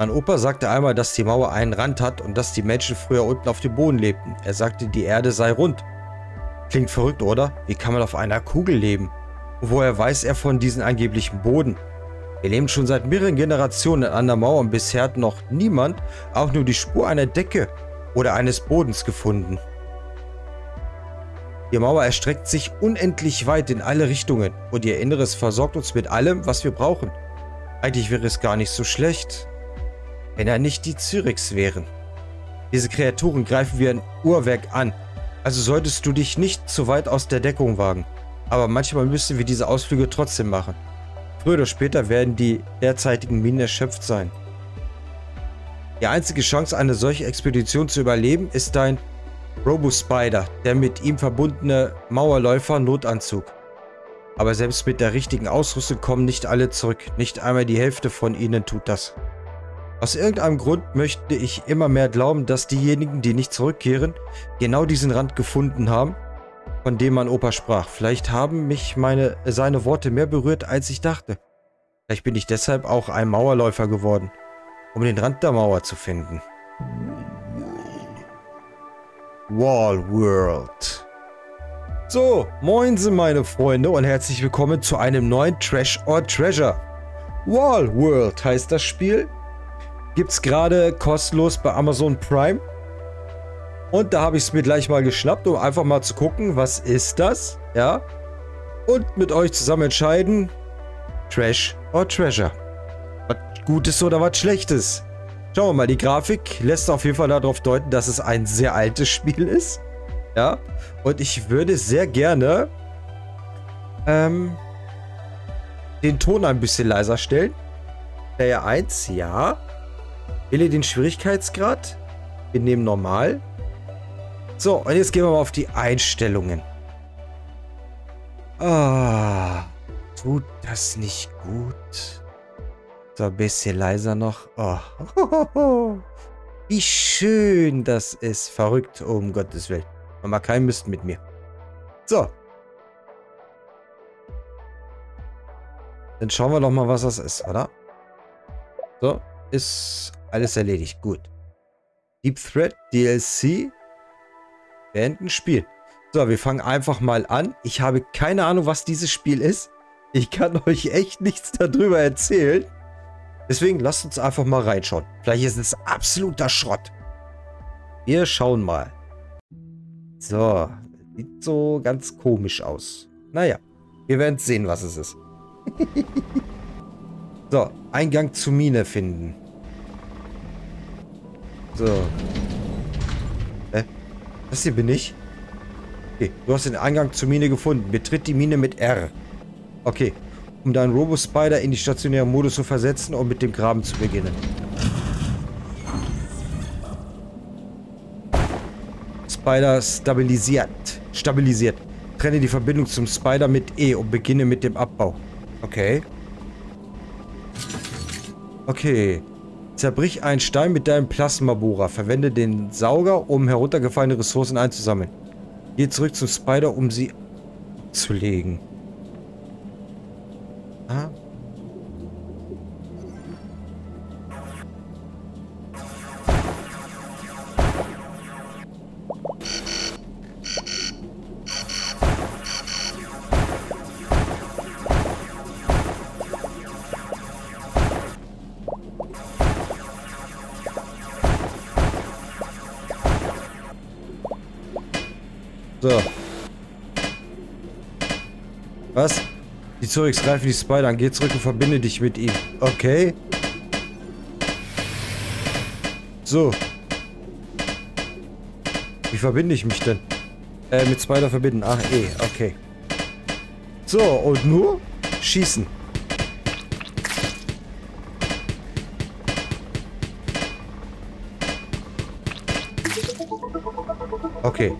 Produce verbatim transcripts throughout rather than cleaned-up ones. Mein Opa sagte einmal, dass die Mauer einen Rand hat und dass die Menschen früher unten auf dem Boden lebten. Er sagte, die Erde sei rund. Klingt verrückt, oder? Wie kann man auf einer Kugel leben? Und woher weiß er von diesem angeblichen Boden? Wir leben schon seit mehreren Generationen an einer Mauer und bisher hat noch niemand auch nur die Spur einer Decke oder eines Bodens gefunden. Die Mauer erstreckt sich unendlich weit in alle Richtungen und ihr Inneres versorgt uns mit allem, was wir brauchen. Eigentlich wäre es gar nicht so schlecht, wenn er nicht die Zyrix wären. Diese Kreaturen greifen wie ein Uhrwerk an, also solltest du dich nicht zu weit aus der Deckung wagen. Aber manchmal müssen wir diese Ausflüge trotzdem machen. Früher oder später werden die derzeitigen Minen erschöpft sein. Die einzige Chance, eine solche Expedition zu überleben, ist dein Robo-Spider, der mit ihm verbundene Mauerläufer-Notanzug. Aber selbst mit der richtigen Ausrüstung kommen nicht alle zurück, nicht einmal die Hälfte von ihnen tut das. Aus irgendeinem Grund möchte ich immer mehr glauben, dass diejenigen, die nicht zurückkehren, genau diesen Rand gefunden haben, von dem mein Opa sprach. Vielleicht haben mich meine, seine Worte mehr berührt, als ich dachte. Vielleicht bin ich deshalb auch ein Mauerläufer geworden, um den Rand der Mauer zu finden. Wall World. So, moinsen meine Freunde und herzlich willkommen zu einem neuen Trash or Treasure. Wall World heißt das Spiel. Gibt's gerade kostenlos bei Amazon Prime. Und da habe ich es mir gleich mal geschnappt, um einfach mal zu gucken, was ist das? Ja. Und mit euch zusammen entscheiden, Trash or Treasure. Was Gutes oder was Schlechtes? Schauen wir mal, die Grafik lässt auf jeden Fall darauf deuten, dass es ein sehr altes Spiel ist. Ja. Und ich würde sehr gerne ähm, den Ton ein bisschen leiser stellen. Player eins, ja. Wähle den Schwierigkeitsgrad. Wir nehmen normal. So, und jetzt gehen wir mal auf die Einstellungen. Ah, tut das nicht gut? So, ein bisschen leiser noch. Oh, wie schön das ist. Verrückt, oh, um Gottes Willen. Man mag keinen Mist mit mir. So. Dann schauen wir doch mal, was das ist, oder? So, ist alles erledigt. Gut. Deep Threat, D L C. Beenden Spiel. So, wir fangen einfach mal an. Ich habe keine Ahnung, was dieses Spiel ist. Ich kann euch echt nichts darüber erzählen. Deswegen lasst uns einfach mal reinschauen. Vielleicht ist es absoluter Schrott. Wir schauen mal. So, sieht so ganz komisch aus. Naja, wir werden sehen, was es ist. So, Eingang zur Mine finden. So. Hä? Das hier bin ich? Okay, du hast den Eingang zur Mine gefunden. Betritt die Mine mit R. Okay, um deinen Robo-Spider in die stationären Modus zu versetzen und mit dem Graben zu beginnen. Spider stabilisiert. Stabilisiert. Trenne die Verbindung zum Spider mit E und beginne mit dem Abbau. Okay. Okay. Zerbrich einen Stein mit deinem Plasmabohrer. Verwende den Sauger, um heruntergefallene Ressourcen einzusammeln. Geh zurück zum Spider, um sie zu legen. Ah. So. Was? Die Zyrix greifen die Spider an. Geh zurück und verbinde dich mit ihm. Okay. So. Wie verbinde ich mich denn? Äh, mit Spider verbinden. Ach, eh. Okay. So, und nur schießen. Okay.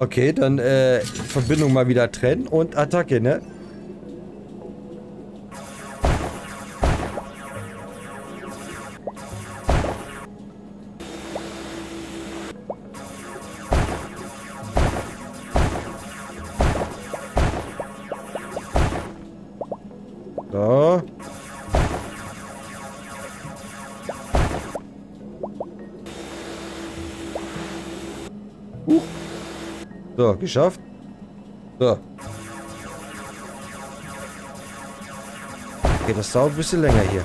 Okay, dann äh, Verbindung mal wieder trennen und Attacke, ne? So. Huch. So, geschafft. So. Okay, das dauert ein bisschen länger hier.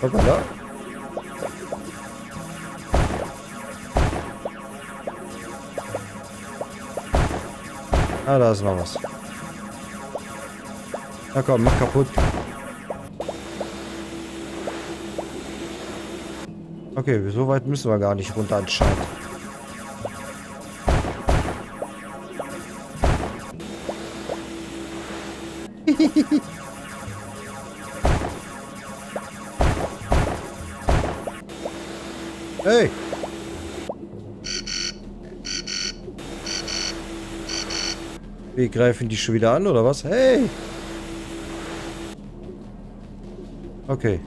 Guck mal da. Ah, da ist noch was. Na komm, mach kaputt. Okay, so weit müssen wir gar nicht runter anscheinend. Hey! Wir greifen die schon wieder an, oder was? Hey! Okay.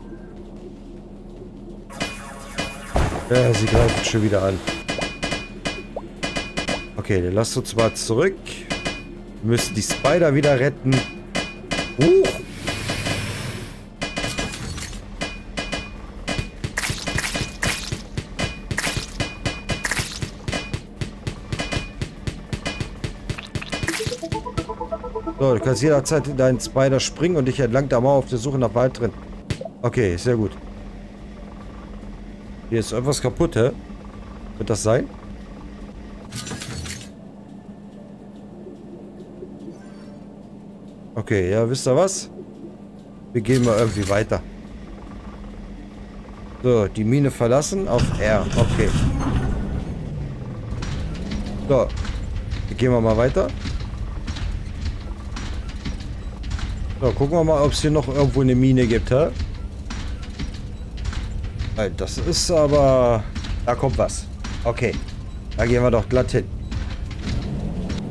Ja, sie greifen schon wieder an. Okay, dann lasst uns mal zurück. Wir müssen die Spider wieder retten. Uh. So, du kannst jederzeit in deinen Spider springen und dich entlang der Mauer auf der Suche nach weiteren. Okay, sehr gut. Hier ist irgendwas kaputt, hä? Wird das sein? Okay, ja, wisst ihr was? Wir gehen mal irgendwie weiter. So, die Mine verlassen auf R. Okay. So, wir gehen wir mal weiter. So, gucken wir mal, ob es hier noch irgendwo eine Mine gibt, hä? Das ist aber... Da kommt was. Okay. Da gehen wir doch glatt hin.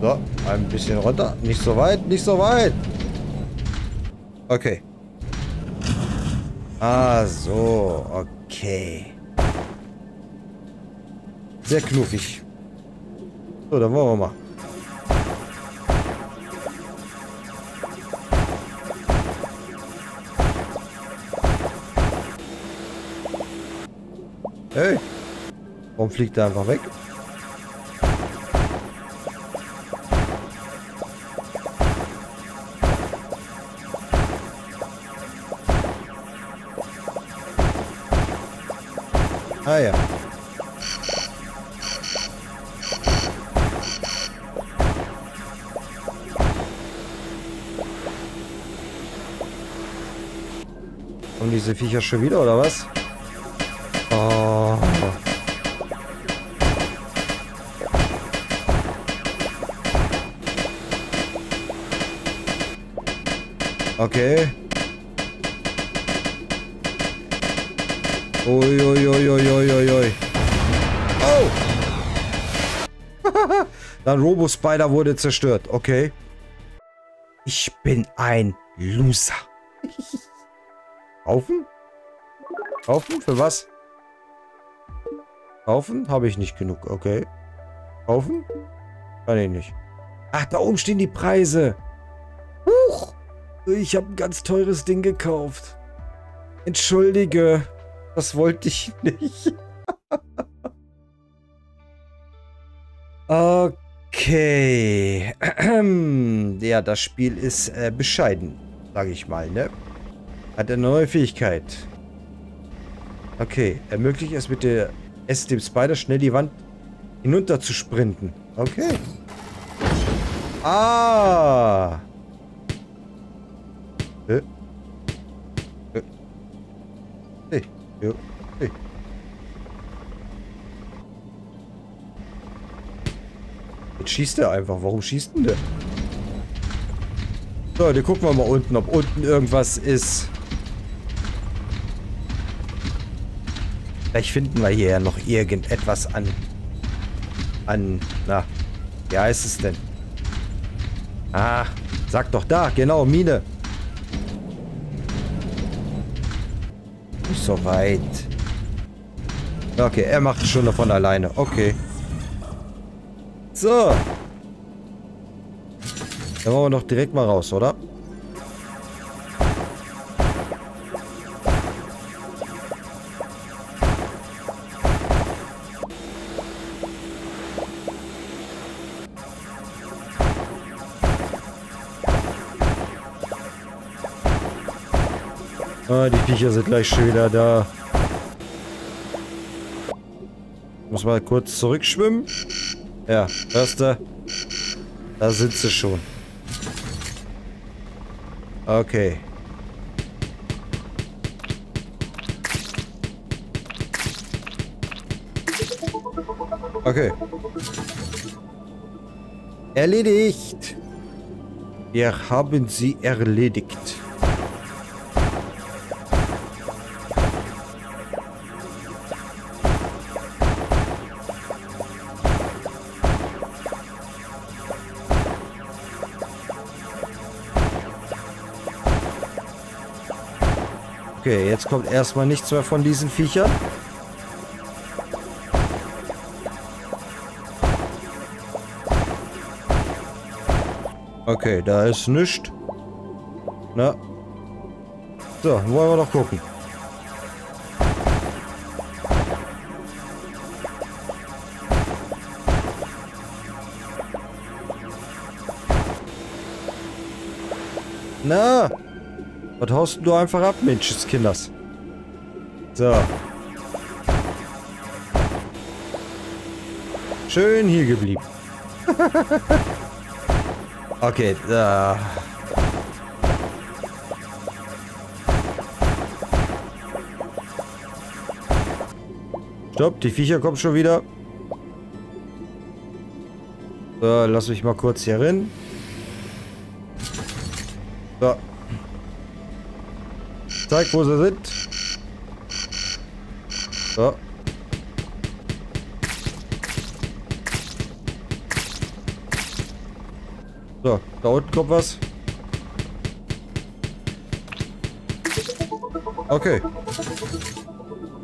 So, ein bisschen runter. Nicht so weit, nicht so weit. Okay. Ah, so. Okay. Sehr knuffig. So, dann wollen wir mal. Hey, warum fliegt er einfach weg? Ah ja. Und diese Viecher schon wieder, oder was? Oh. Okay. Ui, ui, ui, ui, ui, ui. Oh! Dann Robo-Spider wurde zerstört. Okay. Ich bin ein Loser. Kaufen? Kaufen? Für was? Kaufen? Habe ich nicht genug. Okay. Kaufen? Kann ich nicht. Ach, da oben stehen die Preise. Huch! Ich habe ein ganz teures Ding gekauft. Entschuldige. Das wollte ich nicht. Okay. Ja, das Spiel ist äh, bescheiden. Sage ich mal, ne? Hat eine neue Fähigkeit. Okay. Ermöglicht es mit der... Es dem Spider schnell die Wand hinunter zu sprinten. Okay. Ah. Hey. Hey. Hey. Jetzt schießt er einfach. Warum schießt denn der? So, dann gucken wir mal unten, ob unten irgendwas ist. Vielleicht finden wir hier ja noch irgendetwas an. An. Na. Wie heißt es denn? Ah. Sag doch da. Genau. Mine. Nicht so weit. Okay. Er macht schon davon alleine. Okay. So. Dann wollen wir doch direkt mal raus, oder? Ah, die Viecher sind gleich schon wieder da. Muss mal kurz zurückschwimmen. Ja, hörst du? Da sind sie schon. Okay. Okay. Erledigt. Wir haben sie erledigt. Okay, jetzt kommt erstmal nichts mehr von diesen Viechern. Okay, da ist nichts. Na. So, wollen wir doch gucken. Na! Was haust du einfach ab, Mensch, des Kinders? So. Schön hier geblieben. Okay, da. Stopp, die Viecher kommen schon wieder. So, lass mich mal kurz hier rein. So. Zeig, wo sie sind. So. So, da unten kommt was. Okay.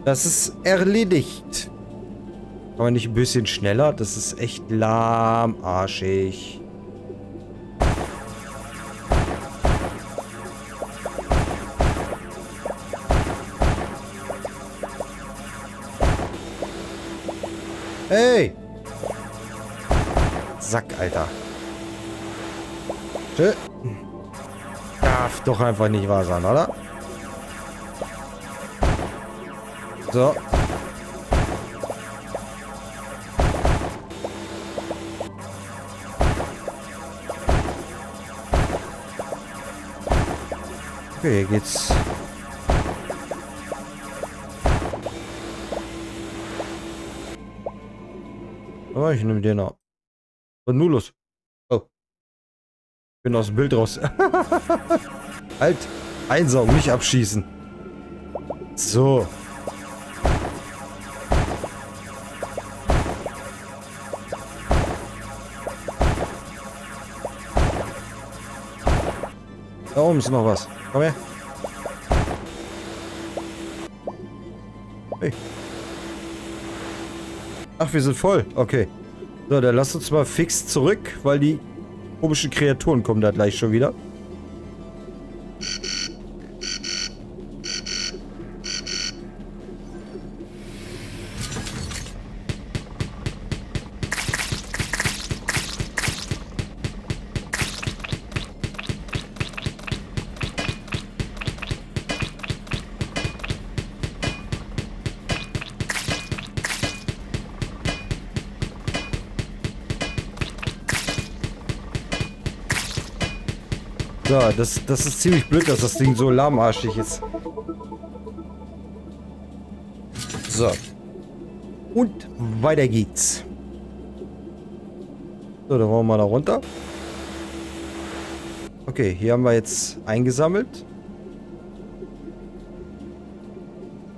Das ist erledigt. Aber nicht ein bisschen schneller? Das ist echt lahmarschig. Hey! Sack, Alter. Darf doch einfach nicht wahr sein, oder? So. Okay, hier geht's. Oh, ich nehme den ab. Und nun los. Bin aus dem Bild raus. Halt! Einsaugen, nicht abschießen. So. Da oben ist noch was. Komm her. Hey. Ach, wir sind voll. Okay. So, dann lass uns mal fix zurück, weil die komischen Kreaturen kommen da gleich schon wieder. So, das, das ist ziemlich blöd, dass das Ding so lahmarschig ist. So. Und weiter geht's. So, dann wollen wir mal da runter. Okay, hier haben wir jetzt eingesammelt.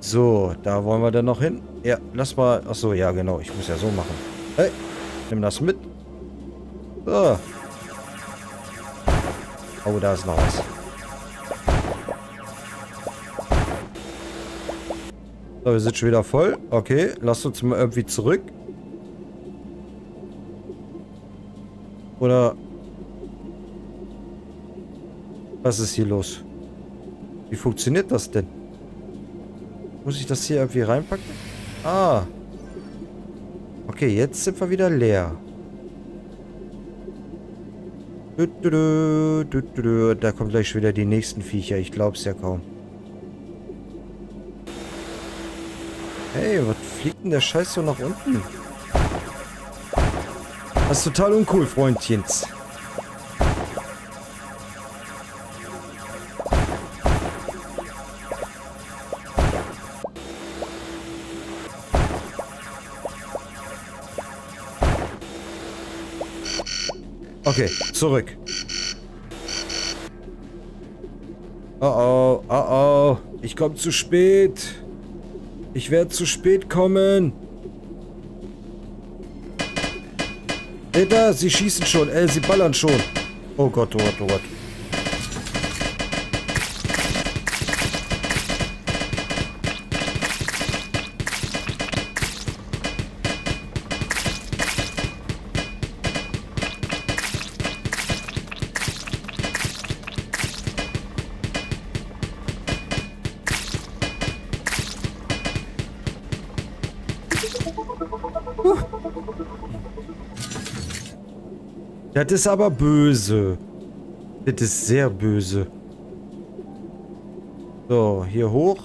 So, da wollen wir dann noch hin. Ja, lass mal... Achso, ja genau, ich muss ja so machen. Hey, nimm das mit. So. Oh, da ist noch was. So, wir sind schon wieder voll. Okay, lasst uns mal irgendwie zurück. Oder... Was ist hier los? Wie funktioniert das denn? Muss ich das hier irgendwie reinpacken? Ah. Okay, jetzt sind wir wieder leer. Da kommen gleich schon wieder die nächsten Viecher. Ich glaub's ja kaum. Hey, was fliegt denn der Scheiß so nach unten? Das ist total uncool, Freundchens. Okay, zurück. Oh oh, oh oh. Ich komme zu spät. Ich werde zu spät kommen. Alter, sie schießen schon. Äh, sie ballern schon. Oh Gott, oh Gott, oh Gott. Das ist aber böse. Das ist sehr böse. So, hier hoch.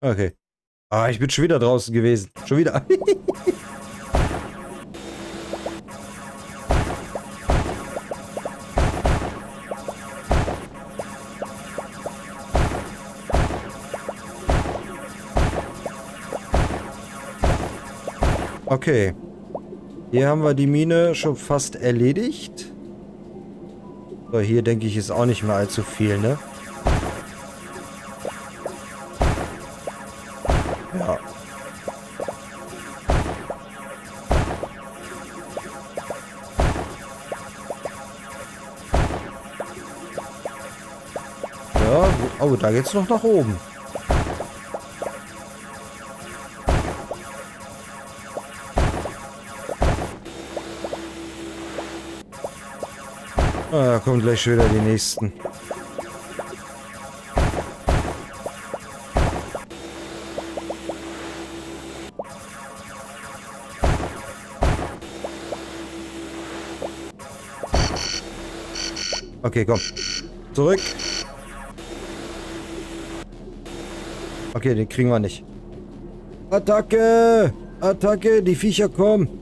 Okay. Ah, ich bin schon wieder draußen gewesen. Schon wieder. Okay. Hier haben wir die Mine schon fast erledigt. So, hier denke ich, ist auch nicht mehr allzu viel, ne? Ja. Ja, oh, da geht's noch nach oben. Ah, da kommen gleich wieder die nächsten. Okay, komm. Zurück. Okay, den kriegen wir nicht. Attacke! Attacke! Die Viecher kommen!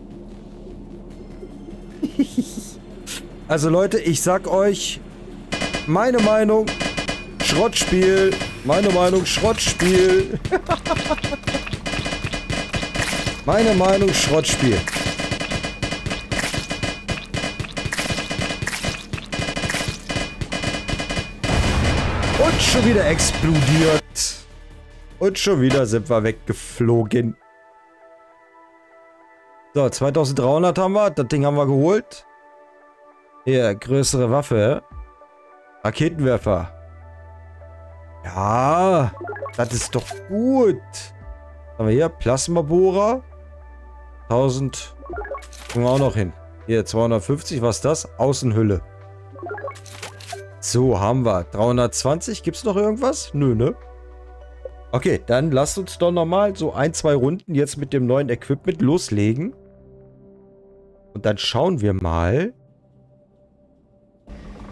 Also Leute, ich sag euch, meine Meinung, Schrottspiel, meine Meinung, Schrottspiel, meine Meinung, Schrottspiel. Und schon wieder explodiert. Und schon wieder sind wir weggeflogen. So, zweitausenddreihundert haben wir, das Ding haben wir geholt. Hier, größere Waffe. Raketenwerfer. Ja, das ist doch gut. Was haben wir hier? Plasmabohrer. tausend. Kommen wir auch noch hin. Hier, zweihundertfünfzig. Was ist das? Außenhülle. So, haben wir. dreihundertzwanzig. Gibt es noch irgendwas? Nö, ne? Okay, dann lasst uns doch nochmal so ein, zwei Runden jetzt mit dem neuen Equipment loslegen. Und dann schauen wir mal,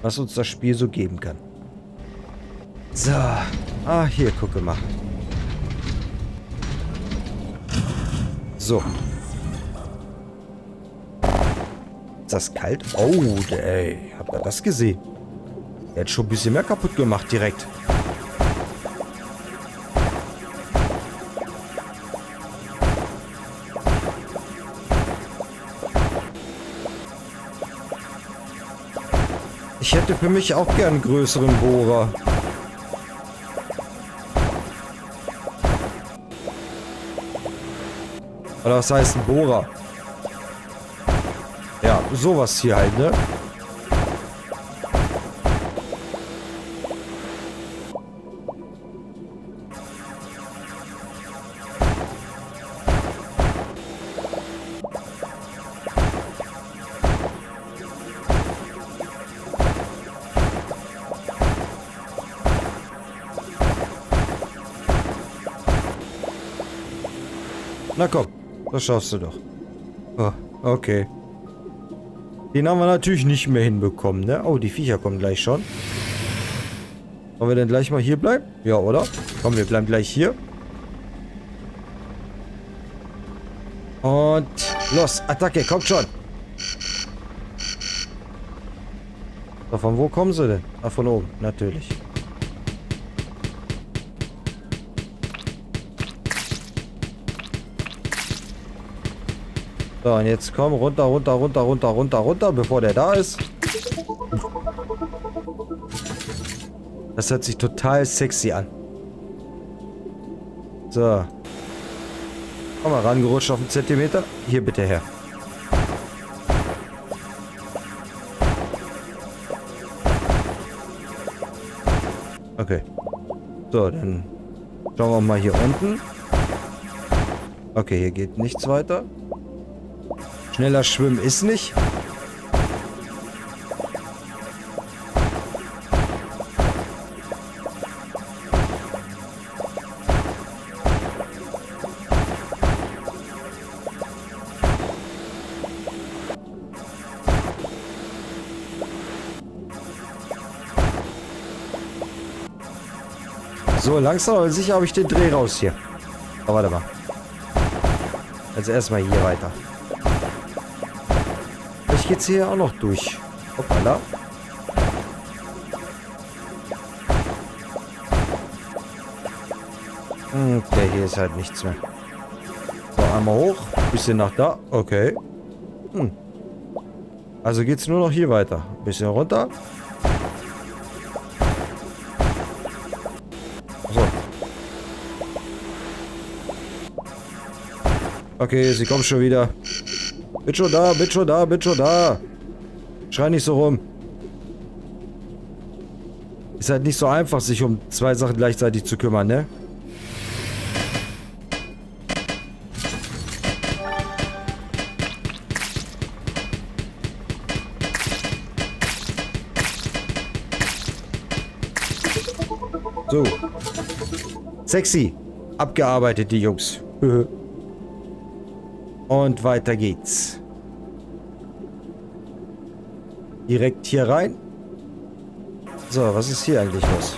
was uns das Spiel so geben kann. So. Ah, hier, gucke mal. So. Ist das kalt? Oh, ey. Habt ihr das gesehen? Der hat schon ein bisschen mehr kaputt gemacht direkt. Ich hätte für mich auch gern einen größeren Bohrer. Oder was heißt ein Bohrer? Ja, sowas hier halt, ne? Na komm, das schaffst du doch. Oh, okay. Den haben wir natürlich nicht mehr hinbekommen, ne? Oh, die Viecher kommen gleich schon. Sollen wir denn gleich mal hier bleiben? Ja, oder? Komm, wir bleiben gleich hier. Und los, Attacke, kommt schon. So, von wo kommen sie denn? Ah, von oben, natürlich. So, und jetzt komm, runter, runter, runter, runter, runter, runter, bevor der da ist. Das hört sich total sexy an. So. Komm mal rangerutscht auf einen Zentimeter. Hier bitte her. Okay. So, dann schauen wir mal hier unten. Okay, hier geht nichts weiter. Schneller schwimmen ist nicht. So, langsam aber sicher habe ich den Dreh raus hier. Aber warte mal. Also erstmal hier weiter. Vielleicht geht's hier auch noch durch. Hoppala. Okay, hier ist halt nichts mehr. So, einmal hoch. Bisschen nach da. Okay. Hm. Also geht's nur noch hier weiter. Bisschen runter. Okay, sie kommt schon wieder. Bin schon da, bin schon da, bin schon da. Schrei nicht so rum. Ist halt nicht so einfach, sich um zwei Sachen gleichzeitig zu kümmern, ne? So. Sexy. Abgearbeitet, die Jungs. Und weiter geht's. Direkt hier rein. So, was ist hier eigentlich los?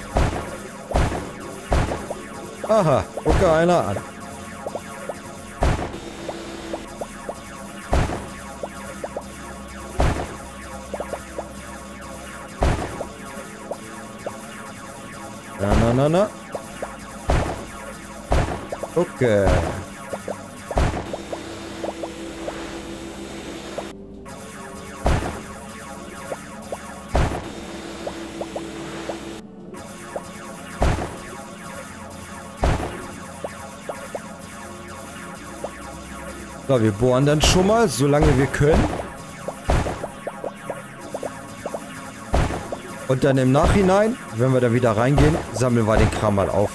Aha, gucke einer an. Na, na, na, na. Okay. So, wir bohren dann schon mal, solange wir können. Und dann im Nachhinein, wenn wir da wieder reingehen, sammeln wir den Kram mal auf.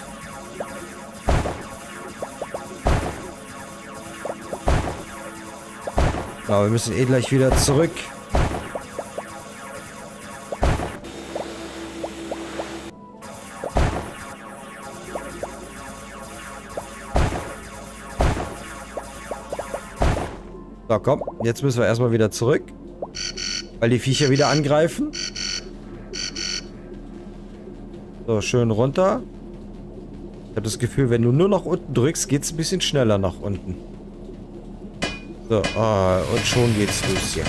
Aber wir müssen eh gleich wieder zurück. So, komm. Jetzt müssen wir erstmal wieder zurück. Weil die Viecher wieder angreifen. So, schön runter. Ich habe das Gefühl, wenn du nur nach unten drückst, geht es ein bisschen schneller nach unten. So, ah, und schon geht's los hier.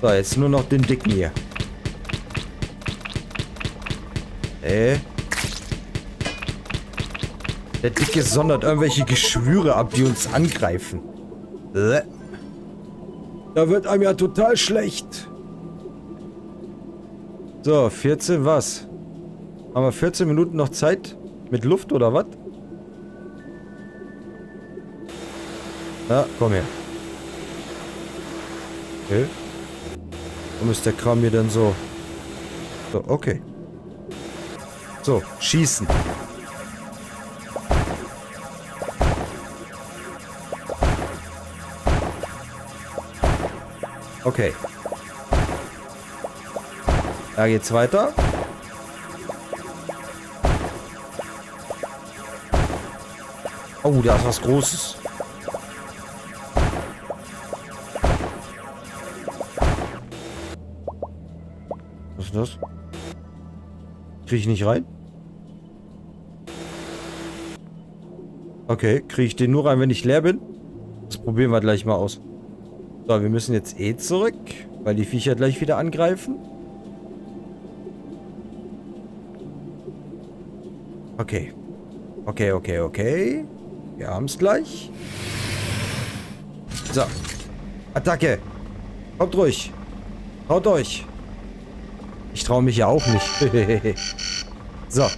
So, jetzt nur noch den Dicken hier. Äh. Der Dicke sondert irgendwelche Geschwüre ab, die uns angreifen. Bläh. Da wird einem ja total schlecht. So, vierzehn was? Haben wir vierzehn Minuten noch Zeit? Mit Luft oder was? Na, komm her. Okay. Warum ist der Kram hier denn so? So, okay. So, schießen. Okay. Da geht's weiter. Oh, da ist was Großes. Was ist das? Krieg ich nicht rein? Okay, kriege ich den nur rein, wenn ich leer bin? Das probieren wir gleich mal aus. So, wir müssen jetzt eh zurück, weil die Viecher gleich wieder angreifen. Okay. Okay, okay, okay. Wir haben es gleich. So. Attacke. Kommt ruhig. Haut euch. Ich traue mich ja auch nicht. So.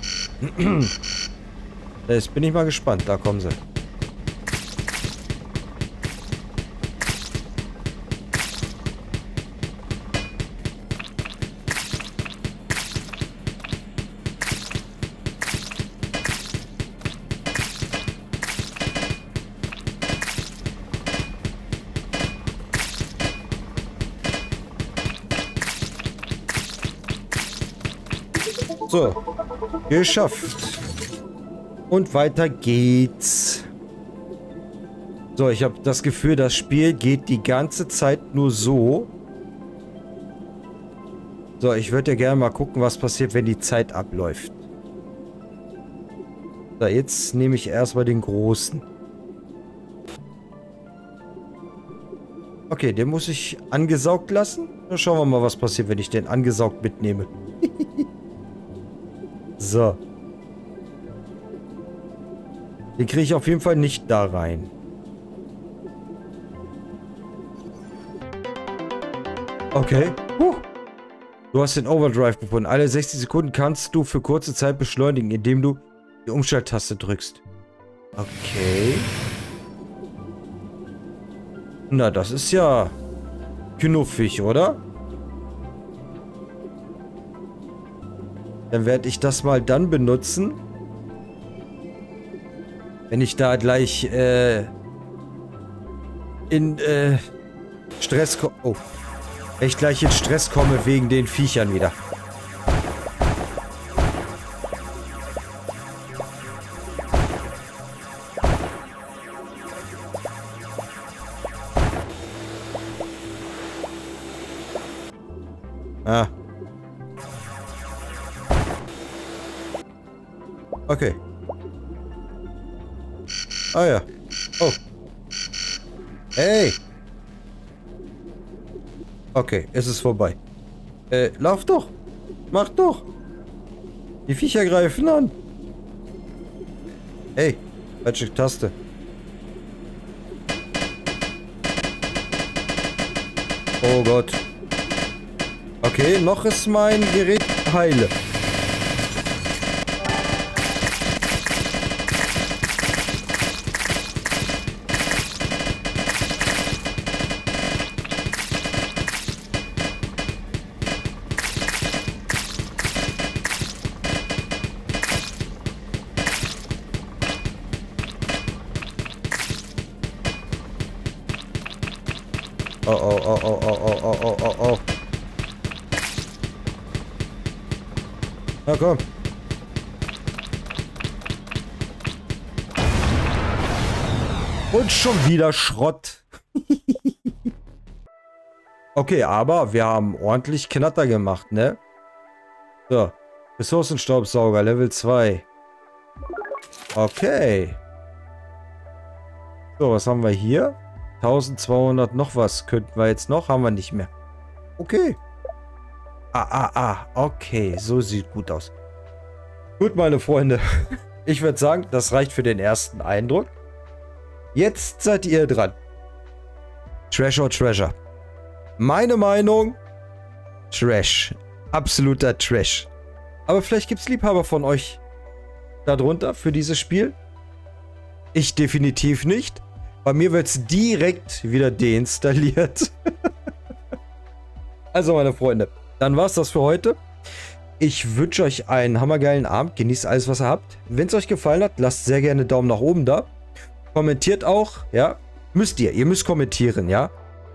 Jetzt bin ich mal gespannt. Da kommen sie. So, geschafft. Und weiter geht's. So, ich habe das Gefühl, das Spiel geht die ganze Zeit nur so. So, ich würde ja gerne mal gucken, was passiert, wenn die Zeit abläuft. So, jetzt nehme ich erstmal den Großen. Okay, den muss ich angesaugt lassen. Dann schauen wir mal, was passiert, wenn ich den angesaugt mitnehme. So. Den kriege ich auf jeden Fall nicht da rein. Okay. Huh. Du hast den Overdrive gefunden. Alle sechzig Sekunden kannst du für kurze Zeit beschleunigen, indem du die Umschalttaste drückst. Okay. Na, das ist ja knuffig, oder? Dann werde ich das mal dann benutzen, wenn ich da gleich äh, in äh, Stress komme. Oh, wenn ich gleich in Stress komme wegen den Viechern wieder. Ah. Okay. Ah ja. Oh. Hey. Okay, es ist vorbei. Äh, lauf doch. Mach doch. Die Viecher greifen an. Hey. Falsche Taste. Oh Gott. Okay, noch ist mein Gerät heile. Oh, oh, oh, oh, oh, oh, oh, oh, oh. Na komm. Und schon wieder Schrott. Okay, aber wir haben ordentlich Knatter gemacht, ne? So. Ressourcenstaubsauger, Level zwei. Okay. So, was haben wir hier? zwölfhundert noch was könnten wir jetzt noch, haben wir nicht mehr. Okay. Ah, ah, ah. Okay, so sieht gut aus. Gut, meine Freunde. Ich würde sagen, das reicht für den ersten Eindruck. Jetzt seid ihr dran. Trash or Treasure. Meine Meinung? Trash. Absoluter Trash. Aber vielleicht gibt es Liebhaber von euch darunter für dieses Spiel. Ich definitiv nicht. Bei mir wird es direkt wieder deinstalliert. Also meine Freunde, dann war es das für heute. Ich wünsche euch einen hammergeilen Abend. Genießt alles, was ihr habt. Wenn es euch gefallen hat, lasst sehr gerne einen Daumen nach oben da. Kommentiert auch, ja. Müsst ihr, ihr müsst kommentieren, ja.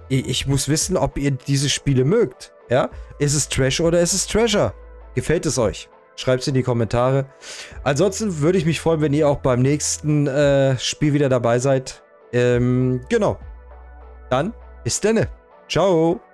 ich muss wissen, ob ihr diese Spiele mögt. Ja? Ist es Trash oder ist es Treasure? Gefällt es euch? Schreibt es in die Kommentare. Ansonsten würde ich mich freuen, wenn ihr auch beim nächsten äh, Spiel wieder dabei seid. Ähm, genau. Dann bis denne. Ciao.